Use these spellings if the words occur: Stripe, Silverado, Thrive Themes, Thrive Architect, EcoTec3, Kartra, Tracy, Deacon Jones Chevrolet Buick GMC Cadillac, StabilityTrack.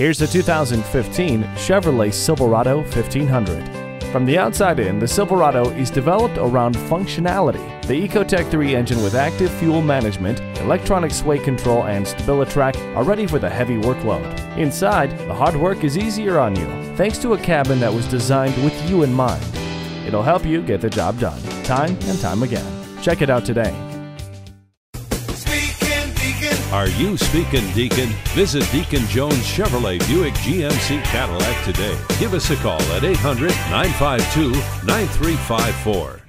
Here's the 2015 Chevrolet Silverado 1500. From the outside in, the Silverado is developed around functionality. The EcoTec3 engine with active fuel management, electronic sway control, and StabilityTrack are ready for the heavy workload. Inside, the hard work is easier on you, thanks to a cabin that was designed with you in mind. It'll help you get the job done, time and time again. Check it out today. Are you speaking, Deacon? Visit Deacon Jones Chevrolet Buick GMC Cadillac today. Give us a call at 800-952-9354.